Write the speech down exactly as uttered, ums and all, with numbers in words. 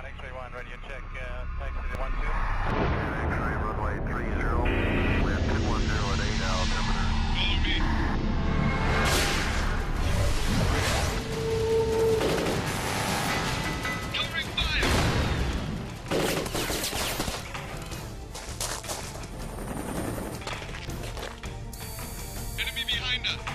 Ground, X-ray one, ready to check, uh, exit one two. X-ray runway three zero, left one zero at eight altimeter. Easy. Enemy behind us.